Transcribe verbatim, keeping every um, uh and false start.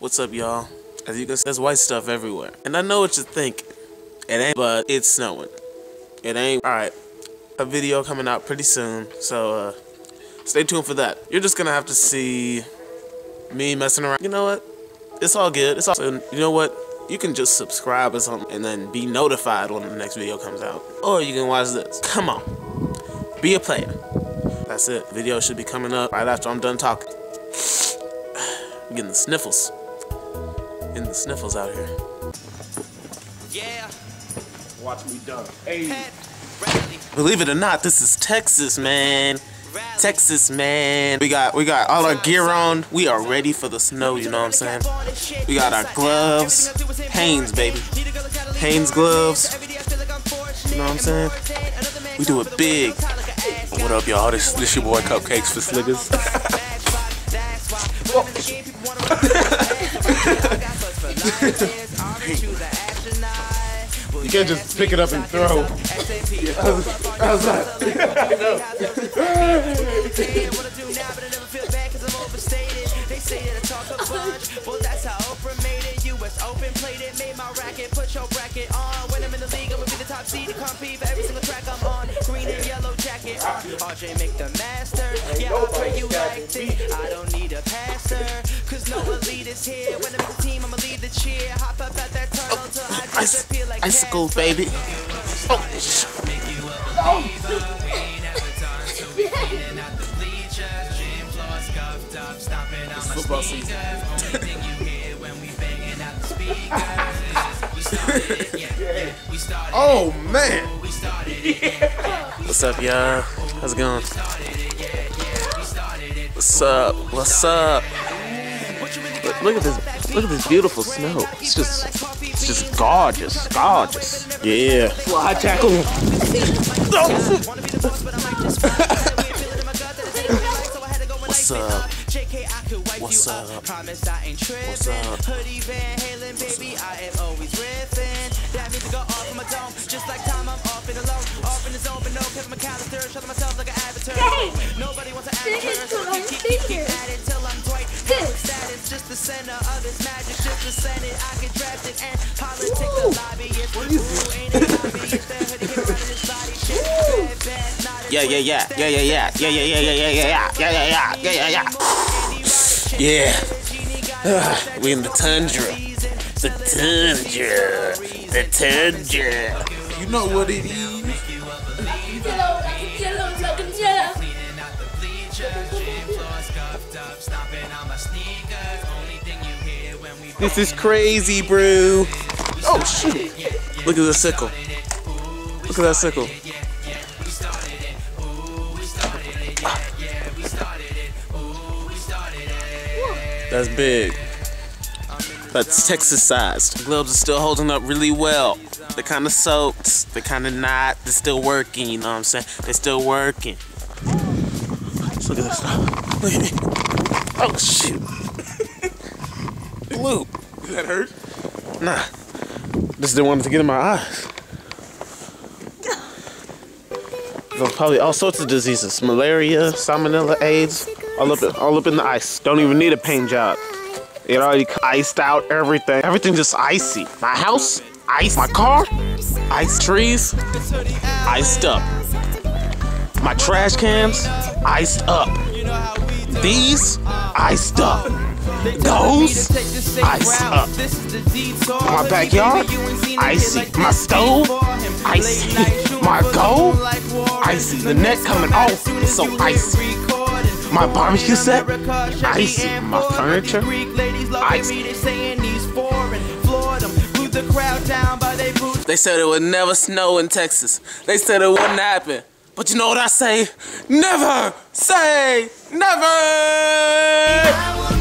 What's up, y'all? As you can see, there's white stuff everywhere. And I know what you think. It ain't, but it's snowing. It ain't. Alright, a video coming out pretty soon, so uh, stay tuned for that. You're just gonna have to see me messing around. You know what? It's all good. It's all good. You know what? You can just subscribe or something and then be notified when the next video comes out. Or you can watch this. Come on. Be a player. That's it. Video should be coming up right after I'm done talking. I'm getting the sniffles. In the sniffles out here. Yeah. Watch me dunk. Hey. Believe it or not, this is Texas, man. Rally. Texas, man. We got we got all our gear on. We are ready for the snow, you know what I'm saying? We got our gloves. Hanes, baby. Hanes gloves. You know what I'm saying? We do it big. What up, y'all? This this your boy Cupcakes for Sliggas. You can't just pick it up and throw. I was, I was like, I don't need a pastor. No elite is here. When I make the team, I'ma lead the cheer. Hop up at that tunnel till I disappear like icicle, baby. Oh, make you a believer. We ain't ever done, so we cleaning out the bleachers. Gym floor scuffed up, stomping on my sneakers. Only thing you hear when we banging out the speakers is we started it, yeah, yeah. We started it. Oh man. We started it, yeah. What's up, y'all? How's it going? What's up? What's up? Look, look at this! Look at this beautiful snow. It's just, it's just gorgeous, gorgeous. Yeah. Fly tackle. What's up? What's up? What's up? Hoodie Van Halen, baby, I am always riffing. That music go off in my dome, just like time I'm off and alone, off in the zone, but no Kevin McAllister, showing myself like an avatar. Nobody wants an avatar, so keep, keep, keep at it till I'm Dwight. Just the center of his magic, just the Senate. I get drafted and politics the lobby. Yeah, yeah, yeah, yeah, yeah, yeah, yeah, yeah, yeah, yeah, yeah, yeah, yeah, yeah, yeah, yeah, yeah, yeah. We in the tundra, the tundra, the tundra. You know what it is. This is crazy, bro. Oh shoot! Look at the sickle. Look at that sickle. That's big. That's Texas-sized. Gloves are still holding up really well. They're kind of soaked. They're kind of not. They're still working. You know what I'm saying? They're still working. Just look at this stuff. Look at me. Oh shoot! Blue. Did that hurt? Nah. Just didn't want it to get in my eyes. There's probably all sorts of diseases. Malaria, salmonella, AIDS. All up, in, all up in the ice. Don't even need a paint job. It already iced out everything. Everything's just icy. My house, ice. My car, ice trees, iced up. My trash cans, iced up. These, iced up. Those, ice up. My backyard, icy. My stove, icy. My gold, icy. The net coming off, it's so icy. My barbecue set, icy. My furniture, icy. They said it would never snow in Texas. They said it wouldn't happen. But you know what I say? Never say never!